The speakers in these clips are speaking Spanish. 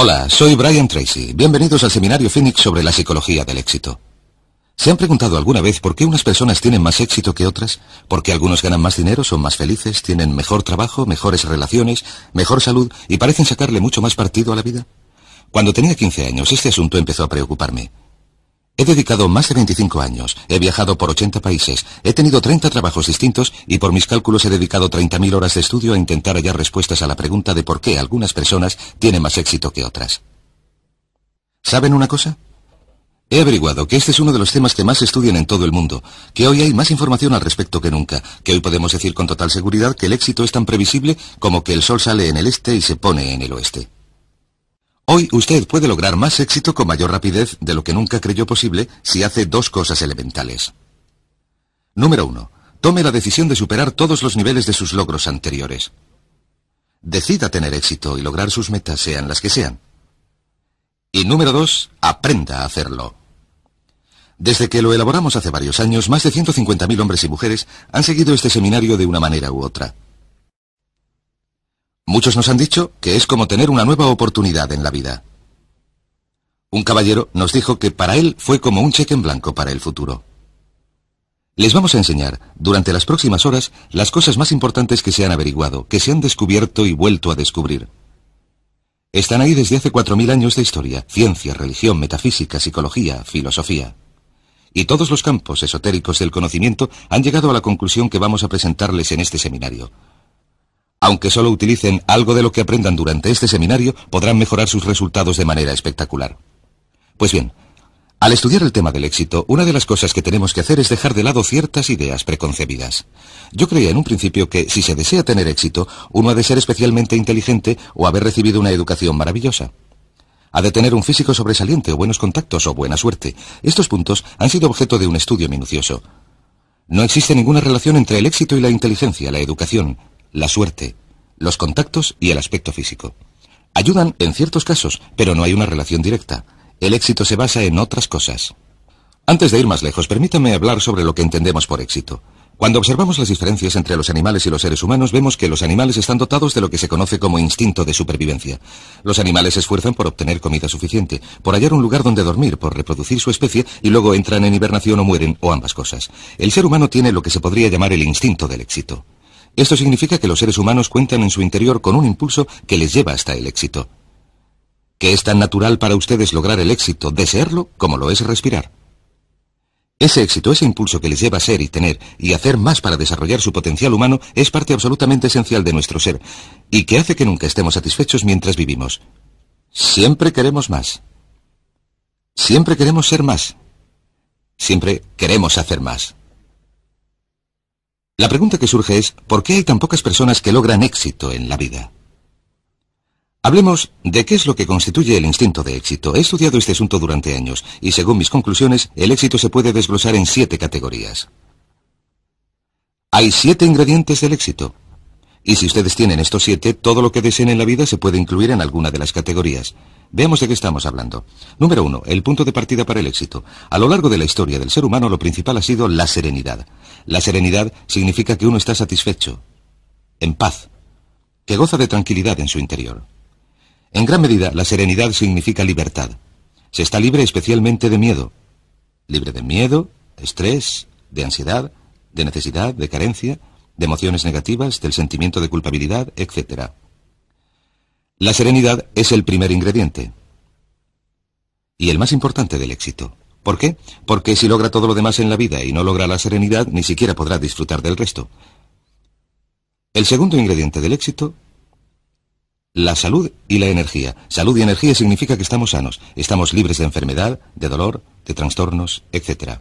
Hola, soy Brian Tracy. Bienvenidos al seminario Phoenix sobre la psicología del éxito. ¿Se han preguntado alguna vez por qué unas personas tienen más éxito que otras? ¿Por qué algunos ganan más dinero, son más felices, tienen mejor trabajo, mejores relaciones, mejor salud y parecen sacarle mucho más partido a la vida? Cuando tenía 15 años, este asunto empezó a preocuparme. He dedicado más de 25 años, he viajado por 80 países, he tenido 30 trabajos distintos y por mis cálculos he dedicado 30.000 horas de estudio a intentar hallar respuestas a la pregunta de por qué algunas personas tienen más éxito que otras. ¿Saben una cosa? He averiguado que este es uno de los temas que más se estudian en todo el mundo, que hoy hay más información al respecto que nunca, que hoy podemos decir con total seguridad que el éxito es tan previsible como que el sol sale en el este y se pone en el oeste. Hoy usted puede lograr más éxito con mayor rapidez de lo que nunca creyó posible si hace dos cosas elementales. Número 1. Tome la decisión de superar todos los niveles de sus logros anteriores. Decida tener éxito y lograr sus metas, sean las que sean. Y número 2. Aprenda a hacerlo. Desde que lo elaboramos hace varios años, más de 150.000 hombres y mujeres han seguido este seminario de una manera u otra. Muchos nos han dicho que es como tener una nueva oportunidad en la vida. Un caballero nos dijo que para él fue como un cheque en blanco para el futuro. Les vamos a enseñar, durante las próximas horas, las cosas más importantes que se han averiguado, que se han descubierto y vuelto a descubrir. Están ahí desde hace 4.000 años de historia, ciencia, religión, metafísica, psicología, filosofía. Y todos los campos esotéricos del conocimiento han llegado a la conclusión que vamos a presentarles en este seminario. Aunque solo utilicen algo de lo que aprendan durante este seminario, podrán mejorar sus resultados de manera espectacular. Pues bien, al estudiar el tema del éxito, una de las cosas que tenemos que hacer es dejar de lado ciertas ideas preconcebidas. Yo creía en un principio que, si se desea tener éxito, uno ha de ser especialmente inteligente o haber recibido una educación maravillosa. Ha de tener un físico sobresaliente o buenos contactos o buena suerte. Estos puntos han sido objeto de un estudio minucioso. No existe ninguna relación entre el éxito y la inteligencia, la educación, la suerte, los contactos y el aspecto físico. Ayudan en ciertos casos, pero no hay una relación directa. El éxito se basa en otras cosas. Antes de ir más lejos, permítanme hablar sobre lo que entendemos por éxito. Cuando observamos las diferencias entre los animales y los seres humanos, vemos que los animales están dotados de lo que se conoce como instinto de supervivencia. Los animales se esfuerzan por obtener comida suficiente, por hallar un lugar donde dormir, por reproducir su especie y luego entran en hibernación o mueren, o ambas cosas. El ser humano tiene lo que se podría llamar el instinto del éxito. Esto significa que los seres humanos cuentan en su interior con un impulso que les lleva hasta el éxito. Que es tan natural para ustedes lograr el éxito, desearlo, como lo es respirar. Ese éxito, ese impulso que les lleva a ser y tener y hacer más para desarrollar su potencial humano es parte absolutamente esencial de nuestro ser y que hace que nunca estemos satisfechos mientras vivimos. Siempre queremos más. Siempre queremos ser más. Siempre queremos hacer más. La pregunta que surge es, ¿por qué hay tan pocas personas que logran éxito en la vida? Hablemos de qué es lo que constituye el instinto de éxito. He estudiado este asunto durante años y según mis conclusiones, el éxito se puede desglosar en 7 categorías. Hay 7 ingredientes del éxito. Y si ustedes tienen estos 7, todo lo que deseen en la vida se puede incluir en alguna de las categorías. Veamos de qué estamos hablando. Número 1. El punto de partida para el éxito. A lo largo de la historia del ser humano, lo principal ha sido la serenidad. La serenidad significa que uno está satisfecho, en paz, que goza de tranquilidad en su interior. En gran medida, la serenidad significa libertad. Se está libre especialmente de miedo. Libre de miedo, de estrés, de ansiedad, de necesidad, de carencia, de emociones negativas, del sentimiento de culpabilidad, etc. La serenidad es el primer ingrediente y el más importante del éxito. ¿Por qué? Porque si logra todo lo demás en la vida y no logra la serenidad, ni siquiera podrá disfrutar del resto. El segundo ingrediente del éxito, la salud y la energía. Salud y energía significa que estamos sanos, estamos libres de enfermedad, de dolor, de trastornos, etc.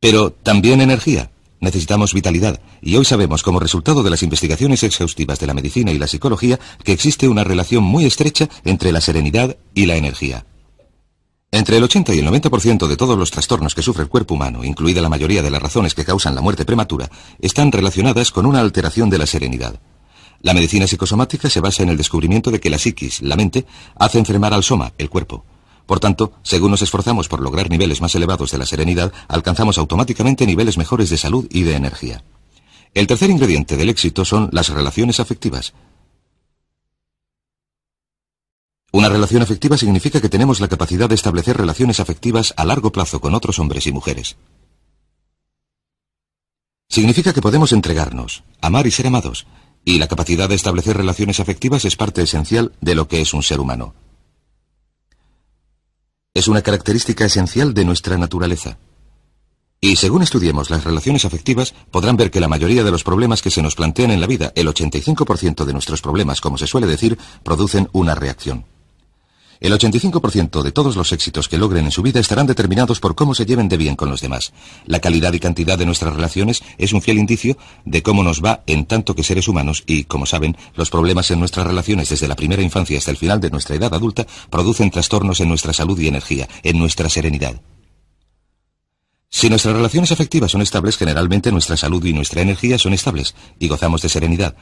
Pero también energía. Necesitamos vitalidad, y hoy sabemos, como resultado de las investigaciones exhaustivas de la medicina y la psicología, que existe una relación muy estrecha entre la serenidad y la energía. Entre el 80 y el 90% de todos los trastornos que sufre el cuerpo humano, incluida la mayoría de las razones que causan la muerte prematura, están relacionadas con una alteración de la serenidad. La medicina psicosomática se basa en el descubrimiento de que la psiquis, la mente, hace enfermar al soma, el cuerpo. Por tanto, según nos esforzamos por lograr niveles más elevados de la serenidad, alcanzamos automáticamente niveles mejores de salud y de energía. El tercer ingrediente del éxito son las relaciones afectivas. Una relación afectiva significa que tenemos la capacidad de establecer relaciones afectivas a largo plazo con otros hombres y mujeres. Significa que podemos entregarnos, amar y ser amados, y la capacidad de establecer relaciones afectivas es parte esencial de lo que es un ser humano. Es una característica esencial de nuestra naturaleza. Y según estudiemos las relaciones afectivas, podrán ver que la mayoría de los problemas que se nos plantean en la vida, el 85% de nuestros problemas, como se suele decir, producen una reacción. El 85% de todos los éxitos que logren en su vida estarán determinados por cómo se lleven de bien con los demás. La calidad y cantidad de nuestras relaciones es un fiel indicio de cómo nos va en tanto que seres humanos y, como saben, los problemas en nuestras relaciones desde la primera infancia hasta el final de nuestra edad adulta producen trastornos en nuestra salud y energía, en nuestra serenidad. Si nuestras relaciones afectivas son estables, generalmente nuestra salud y nuestra energía son estables y gozamos de serenidad.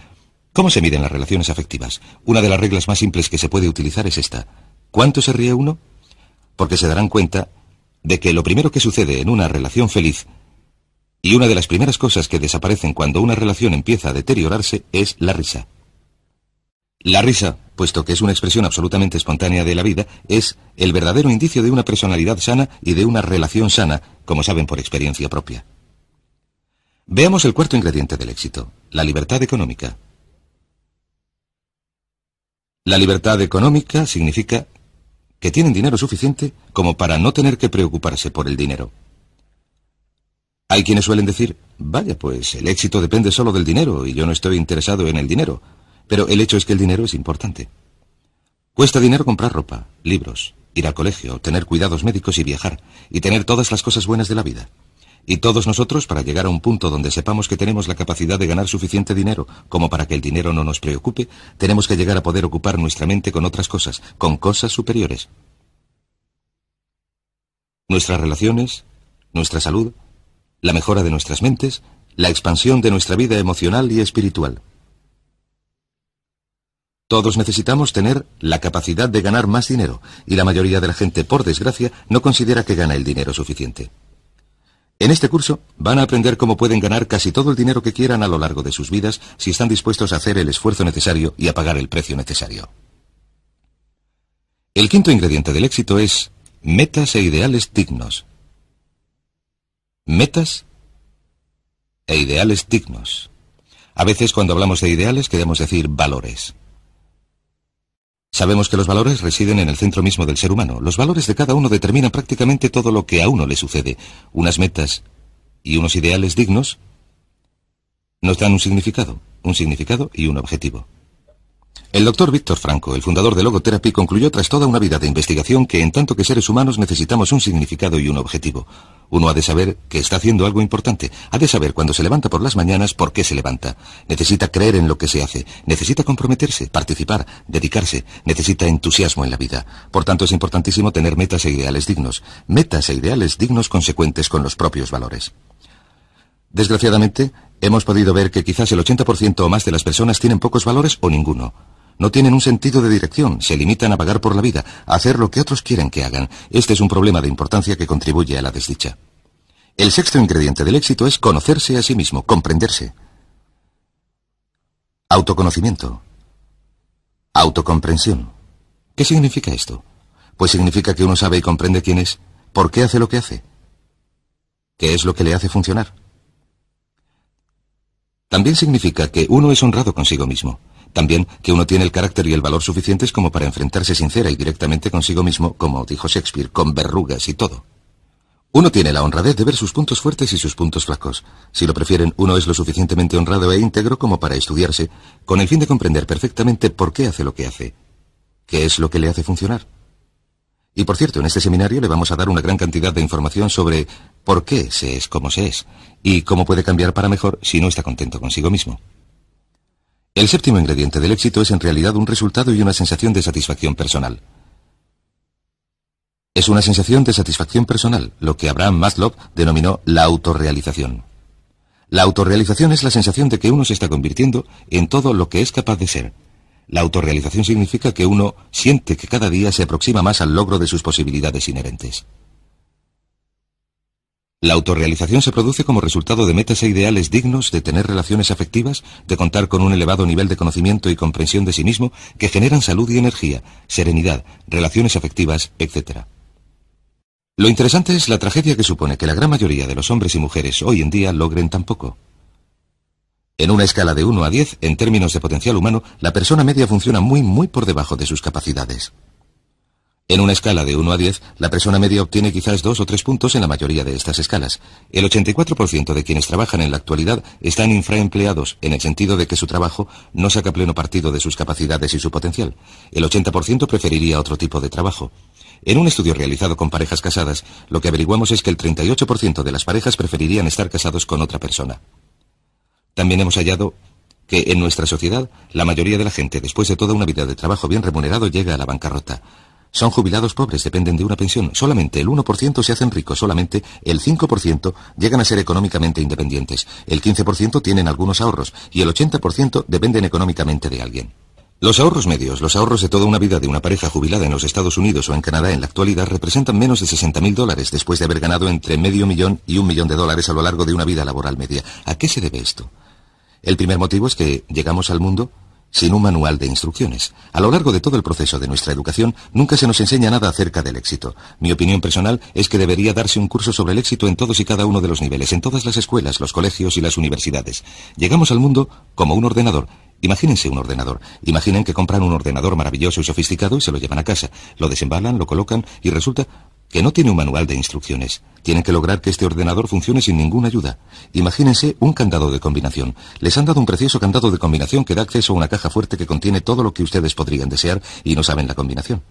¿Cómo se miden las relaciones afectivas? Una de las reglas más simples que se puede utilizar es esta. ¿Cuánto se ríe uno? Porque se darán cuenta de que lo primero que sucede en una relación feliz y una de las primeras cosas que desaparecen cuando una relación empieza a deteriorarse es la risa. La risa, puesto que es una expresión absolutamente espontánea de la vida, es el verdadero indicio de una personalidad sana y de una relación sana, como saben por experiencia propia. Veamos el cuarto ingrediente del éxito, la libertad económica. La libertad económica significa que tienen dinero suficiente como para no tener que preocuparse por el dinero. Hay quienes suelen decir, vaya, pues el éxito depende solo del dinero y yo no estoy interesado en el dinero, pero el hecho es que el dinero es importante. Cuesta dinero comprar ropa, libros, ir al colegio, tener cuidados médicos y viajar, y tener todas las cosas buenas de la vida. Y todos nosotros, para llegar a un punto donde sepamos que tenemos la capacidad de ganar suficiente dinero como para que el dinero no nos preocupe, tenemos que llegar a poder ocupar nuestra mente con otras cosas, con cosas superiores. Nuestras relaciones, nuestra salud, la mejora de nuestras mentes, la expansión de nuestra vida emocional y espiritual. Todos necesitamos tener la capacidad de ganar más dinero, y la mayoría de la gente, por desgracia, no considera que gana el dinero suficiente. En este curso van a aprender cómo pueden ganar casi todo el dinero que quieran a lo largo de sus vidas si están dispuestos a hacer el esfuerzo necesario y a pagar el precio necesario. El quinto ingrediente del éxito es metas e ideales dignos. Metas e ideales dignos. A veces cuando hablamos de ideales queremos decir valores. Sabemos que los valores residen en el centro mismo del ser humano. Los valores de cada uno determinan prácticamente todo lo que a uno le sucede. Unas metas y unos ideales dignos nos dan un significado y un objetivo. El doctor Víctor Franco, el fundador de Logoterapia, concluyó tras toda una vida de investigación que en tanto que seres humanos necesitamos un significado y un objetivo. Uno ha de saber que está haciendo algo importante, ha de saber cuando se levanta por las mañanas por qué se levanta. Necesita creer en lo que se hace, necesita comprometerse, participar, dedicarse, necesita entusiasmo en la vida. Por tanto, es importantísimo tener metas e ideales dignos consecuentes con los propios valores. Desgraciadamente, hemos podido ver que quizás el 80% o más de las personas tienen pocos valores o ninguno. No tienen un sentido de dirección, se limitan a vagar por la vida, a hacer lo que otros quieren que hagan. Este es un problema de importancia que contribuye a la desdicha. El sexto ingrediente del éxito es conocerse a sí mismo, comprenderse. Autoconocimiento. Autocomprensión. ¿Qué significa esto? Pues significa que uno sabe y comprende quién es, por qué hace lo que hace, qué es lo que le hace funcionar. También significa que uno es honrado consigo mismo. También que uno tiene el carácter y el valor suficientes como para enfrentarse sincera y directamente consigo mismo, como dijo Shakespeare, con verrugas y todo. Uno tiene la honradez de ver sus puntos fuertes y sus puntos flacos. Si lo prefieren, uno es lo suficientemente honrado e íntegro como para estudiarse, con el fin de comprender perfectamente por qué hace lo que hace, qué es lo que le hace funcionar. Y por cierto, en este seminario le vamos a dar una gran cantidad de información sobre por qué se es como se es y cómo puede cambiar para mejor si no está contento consigo mismo. El séptimo ingrediente del éxito es en realidad un resultado y una sensación de satisfacción personal. Es una sensación de satisfacción personal, lo que Abraham Maslow denominó la autorrealización. La autorrealización es la sensación de que uno se está convirtiendo en todo lo que es capaz de ser. La autorrealización significa que uno siente que cada día se aproxima más al logro de sus posibilidades inherentes. La autorrealización se produce como resultado de metas e ideales dignos, de tener relaciones afectivas, de contar con un elevado nivel de conocimiento y comprensión de sí mismo que generan salud y energía, serenidad, relaciones afectivas, etc. Lo interesante es la tragedia que supone que la gran mayoría de los hombres y mujeres hoy en día logren tan poco. En una escala de 1 a 10, en términos de potencial humano, la persona media funciona muy por debajo de sus capacidades. En una escala de 1 a 10, la persona media obtiene quizás 2 o 3 puntos en la mayoría de estas escalas. El 84% de quienes trabajan en la actualidad están infraempleados, en el sentido de que su trabajo no saca pleno partido de sus capacidades y su potencial. El 80% preferiría otro tipo de trabajo. En un estudio realizado con parejas casadas, lo que averiguamos es que el 38% de las parejas preferirían estar casados con otra persona. También hemos hallado que en nuestra sociedad, la mayoría de la gente, después de toda una vida de trabajo bien remunerado, llega a la bancarrota. Son jubilados pobres, dependen de una pensión. Solamente el 1% se hacen ricos, solamente el 5% llegan a ser económicamente independientes, el 15% tienen algunos ahorros y el 80% dependen económicamente de alguien. Los ahorros medios, los ahorros de toda una vida de una pareja jubilada en los Estados Unidos o en Canadá en la actualidad representan menos de $60.000 después de haber ganado entre $500,000 y $1,000,000 a lo largo de una vida laboral media. ¿A qué se debe esto? El primer motivo es que llegamos al mundo sin un manual de instrucciones. A lo largo de todo el proceso de nuestra educación nunca se nos enseña nada acerca del éxito. Mi opinión personal es que debería darse un curso sobre el éxito en todos y cada uno de los niveles, en todas las escuelas, los colegios y las universidades. Llegamos al mundo como un ordenador. Imagínense un ordenador. Imaginen que compran un ordenador maravilloso y sofisticado y se lo llevan a casa. Lo desembalan, lo colocan y resulta que no tiene un manual de instrucciones. Tienen que lograr que este ordenador funcione sin ninguna ayuda. Imagínense un candado de combinación. Les han dado un precioso candado de combinación que da acceso a una caja fuerte que contiene todo lo que ustedes podrían desear y no saben la combinación.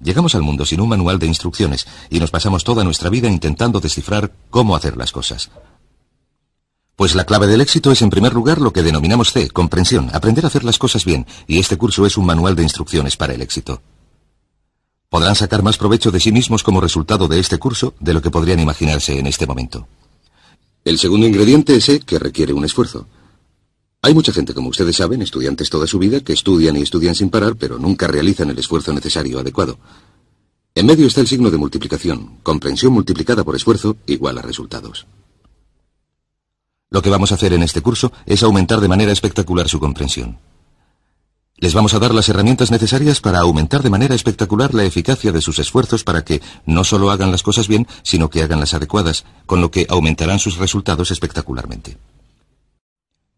Llegamos al mundo sin un manual de instrucciones y nos pasamos toda nuestra vida intentando descifrar cómo hacer las cosas. Pues la clave del éxito es en primer lugar lo que denominamos C, comprensión, aprender a hacer las cosas bien, y este curso es un manual de instrucciones para el éxito. Podrán sacar más provecho de sí mismos como resultado de este curso de lo que podrían imaginarse en este momento. El segundo ingrediente es E, que requiere un esfuerzo. Hay mucha gente, como ustedes saben, estudiantes toda su vida, que estudian y estudian sin parar, pero nunca realizan el esfuerzo necesario adecuado. En medio está el signo de multiplicación, comprensión multiplicada por esfuerzo igual a resultados. Lo que vamos a hacer en este curso es aumentar de manera espectacular su comprensión. Les vamos a dar las herramientas necesarias para aumentar de manera espectacular la eficacia de sus esfuerzos para que no solo hagan las cosas bien, sino que hagan las adecuadas, con lo que aumentarán sus resultados espectacularmente.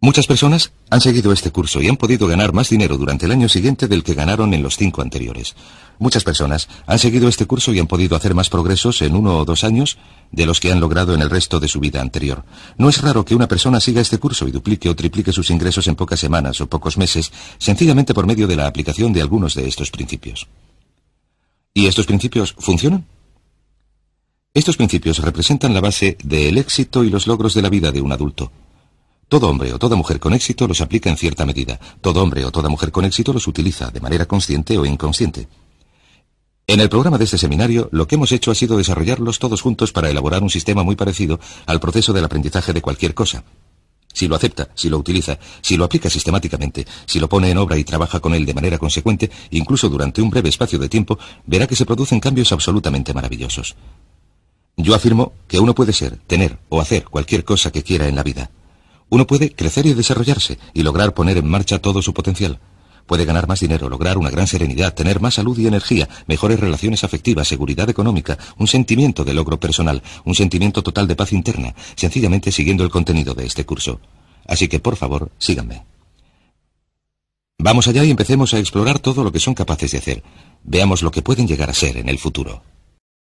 Muchas personas han seguido este curso y han podido ganar más dinero durante el año siguiente del que ganaron en los 5 anteriores. Muchas personas han seguido este curso y han podido hacer más progresos en 1 o 2 años de los que han logrado en el resto de su vida anterior. No es raro que una persona siga este curso y duplique o triplique sus ingresos en pocas semanas o pocos meses, sencillamente por medio de la aplicación de algunos de estos principios. ¿Y estos principios funcionan? Estos principios representan la base del éxito y los logros de la vida de un adulto. Todo hombre o toda mujer con éxito los aplica en cierta medida. Todo hombre o toda mujer con éxito los utiliza de manera consciente o inconsciente. En el programa de este seminario, lo que hemos hecho ha sido desarrollarlos todos juntos para elaborar un sistema muy parecido al proceso del aprendizaje de cualquier cosa. Si lo acepta, si lo utiliza, si lo aplica sistemáticamente, si lo pone en obra y trabaja con él de manera consecuente, incluso durante un breve espacio de tiempo, verá que se producen cambios absolutamente maravillosos. Yo afirmo que uno puede ser, tener o hacer cualquier cosa que quiera en la vida. Uno puede crecer y desarrollarse y lograr poner en marcha todo su potencial. Puede ganar más dinero, lograr una gran serenidad, tener más salud y energía, mejores relaciones afectivas, seguridad económica, un sentimiento de logro personal, un sentimiento total de paz interna, sencillamente siguiendo el contenido de este curso. Así que, por favor, síganme. Vamos allá y empecemos a explorar todo lo que son capaces de hacer. Veamos lo que pueden llegar a ser en el futuro.